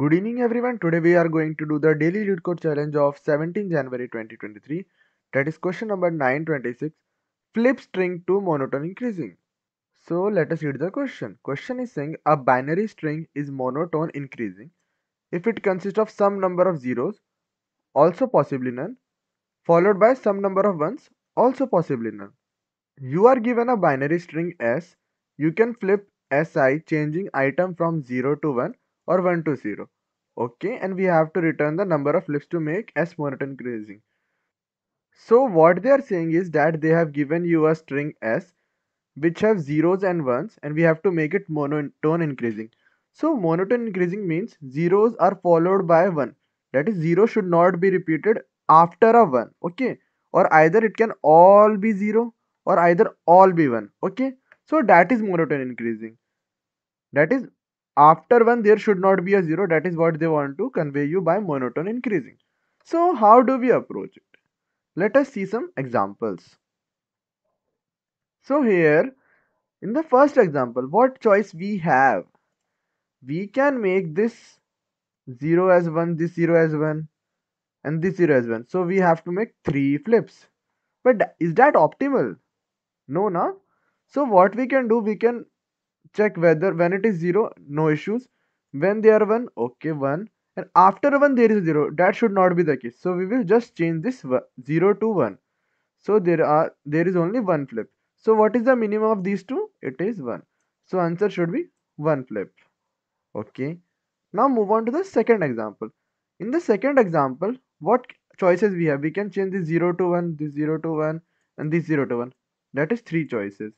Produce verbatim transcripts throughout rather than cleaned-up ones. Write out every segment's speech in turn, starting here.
Good evening everyone. Today we are going to do the daily LeetCode challenge of seventeenth January twenty twenty-three, that is question number nine twenty-six, flip string to monotone increasing. So let us read the question. Question is saying a binary string is monotone increasing if it consists of some number of zeros, also possibly none, followed by some number of ones, also possibly none. You are given a binary string S. You can flip S I changing item from zero to one or one to zero. Okay, and we have to return the number of flips to make S monotone increasing. So what they are saying is that they have given you a string S which have zeros and ones, and we have to make it monotone increasing. So monotone increasing means zeros are followed by one, that is zero should not be repeated after a one. Okay, or either it can all be zero or either all be one. Okay, so that is monotone increasing, that is after one there should not be a zero. That is what they want to convey you by monotone increasing. So how do we approach it? Let us see some examples. So here in the first example, what choice we have? We can make this zero as one, this zero as one, and this zero as one. So we have to make three flips. But is that optimal? No, no. So what we can do, we can check whether when it is zero, no issues. When they are one, okay, one, and after one there is zero. That should not be the case. So we will just change this zero to one. So there are there is only one flip. So what is the minimum of these two? It is one. So answer should be one flip. Okay. Now move on to the second example. In the second example, what choices we have? We can change this zero to one, this zero to one, and this zero to one. That is three choices.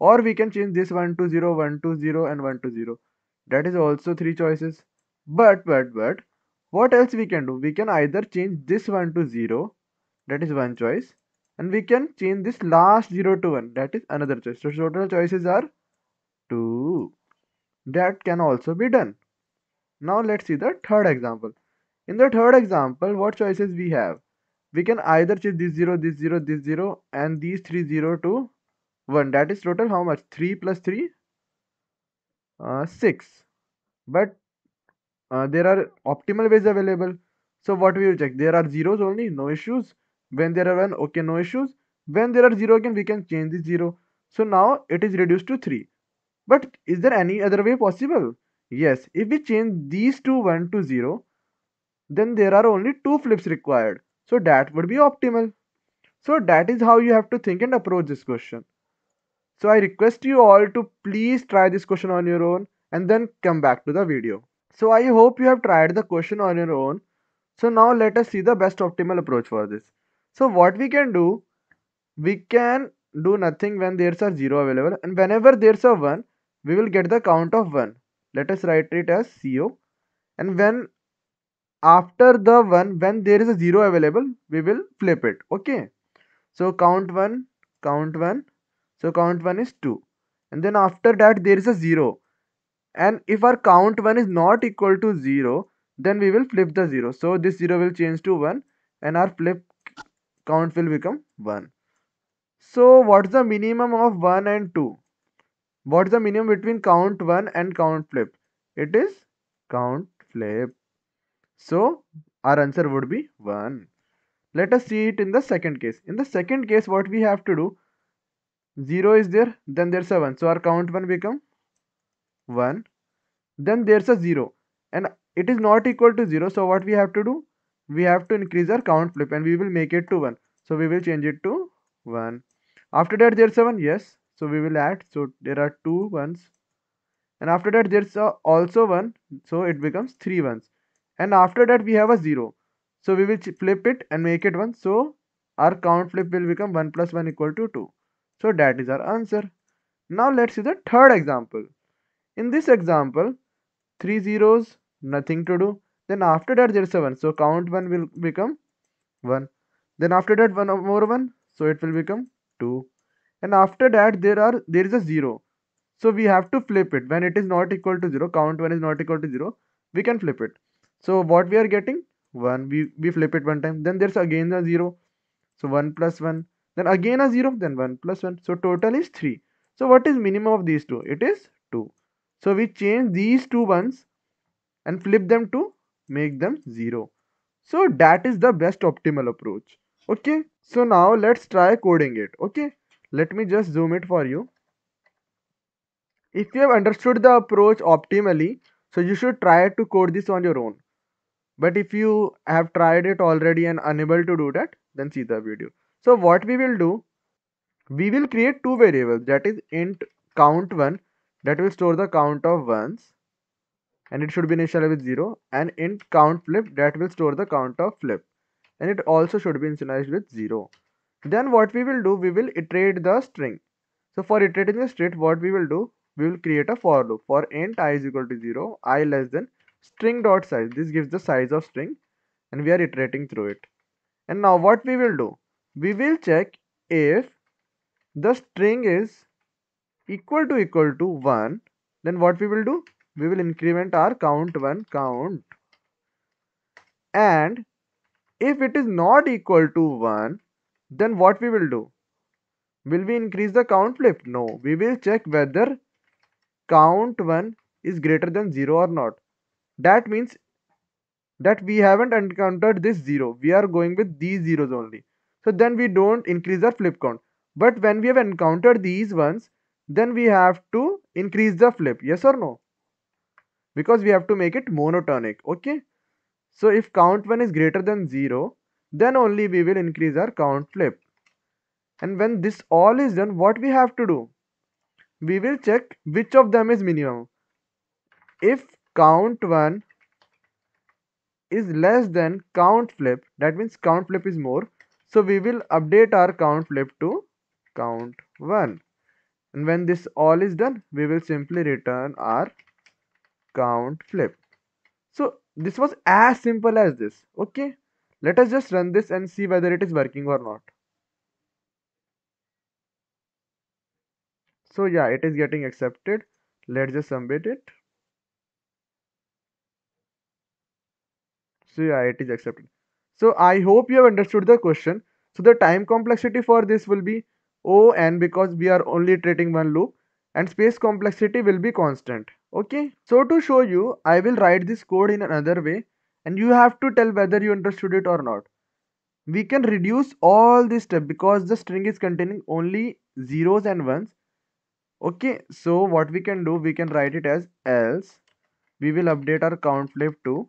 Or we can change this one to zero, one to zero, and one to zero. That is also three choices. But, but, but, what else we can do? We can either change this one to zero. That is one choice. And we can change this last zero to one. That is another choice. So total choices are two. That can also be done. Now let's see the third example. In the third example, what choices we have? We can either change this zero, this zero, this zero, and these three zero to one. That is total how much? three plus three? Uh, six. But uh, there are optimal ways available. So what we will check? There are zeros only, no issues. When there are one, okay, no issues. When there are zero again, we can change this zero. So now it is reduced to three. But is there any other way possible? Yes, if we change these two one to zero, then there are only two flips required. So that would be optimal. So that is how you have to think and approach this question. So I request you all to please try this question on your own and then come back to the video. So I hope you have tried the question on your own. So now let us see the best optimal approach for this. So what we can do, we can do nothing when there's a zero available, and whenever there's a one, we will get the count of one. Let us write it as C O, and when after the one, when there is a zero available, we will flip it. Okay, so count one, count one. So count one is two, and then after that there is a zero, and if our count one is not equal to zero, then we will flip the zero. So this zero will change to one and our flip count will become one. So what's the minimum of one and two? What's the minimum between count one and count flip? It is count flip. So our answer would be one. Let us see it in the second case. In the second case, what we have to do? zero is there, then there's a one. So our count one become one. Then there's a zero and it is not equal to zero. So what we have to do? We have to increase our count flip and we will make it to one. So we will change it to one. After that there's a one, yes. So we will add. So there are two ones. And after that there's a also one. So it becomes three ones. And after that we have a zero. So we will flip it and make it one. So our count flip will become one plus one equal to two. So that is our answer. Now let's see the third example. In this example, three zeros, nothing to do. Then after that there is a one. So count one will become one. Then after that one more one. So it will become two. And after that there are there is a zero. So we have to flip it. When it is not equal to zero, count one is not equal to zero, we can flip it. So what we are getting? one. We, we flip it one time. Then there's again a zero. So one plus one. Then again a zero, then one plus one. So total is three. So what is minimum of these two? It is two. So we change these two ones and flip them to make them zero. So that is the best optimal approach. Okay, so now let's try coding it. Okay, let me just zoom it for you. If you have understood the approach optimally, so you should try to code this on your own. But if you have tried it already and unable to do that, then see the video. So what we will do, we will create two variables, that is int count one, that will store the count of ones and it should be initialized with zero, and int count flip, that will store the count of flip and it also should be initialized with zero. Then what we will do, we will iterate the string. So for iterating the string, what we will do, we will create a for loop for int I is equal to zero, I less than string dot size. This gives the size of string and we are iterating through it. And now what we will do, we will check if the string is equal to equal to one, then what we will do, we will increment our count one count, and if it is not equal to one, then what we will do, will we increase the count flip? No, we will check whether count one is greater than zero or not. That means that we haven't encountered this zero, we are going with these zeros only. So then we don't increase our flip count. But when we have encountered these ones, then we have to increase the flip, yes or no? Because we have to make it monotonic, okay? So if count one is greater than zero, then only we will increase our count flip. And when this all is done, what we have to do? We will check which of them is minimum. If count one is less than count flip, that means count flip is more. So we will update our count flip to count one. And when this all is done, we will simply return our count flip. So this was as simple as this. Okay, let us just run this and see whether it is working or not. So yeah, it is getting accepted. Let's just submit it. So yeah, it is accepted. So I hope you have understood the question. So the time complexity for this will be O n because we are only iterating one loop, and space complexity will be constant. Okay. So to show you, I will write this code in another way and you have to tell whether you understood it or not. We can reduce all this step because the string is containing only zeros and ones. Okay. So what we can do, we can write it as else. We will update our count flip to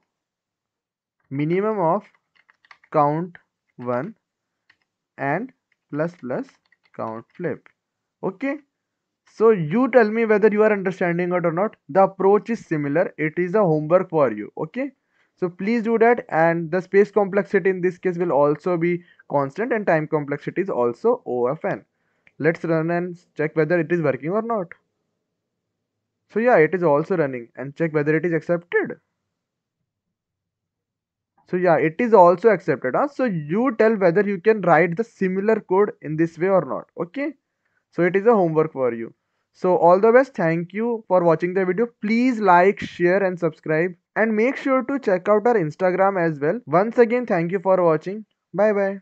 minimum of count one and plus plus count flip. Okay, so you tell me whether you are understanding it or not. The approach is similar, it is a homework for you. Okay, so please do that, and the space complexity in this case will also be constant and time complexity is also O of n. Let's run and check whether it is working or not. So yeah, it is also running, and check whether it is accepted. So yeah, it is also accepted. Huh? So you tell whether you can write the similar code in this way or not. Okay. So it is a homework for you. So all the best. Thank you for watching the video. Please like, share and subscribe. And make sure to check out our Instagram as well. Once again, thank you for watching. Bye bye.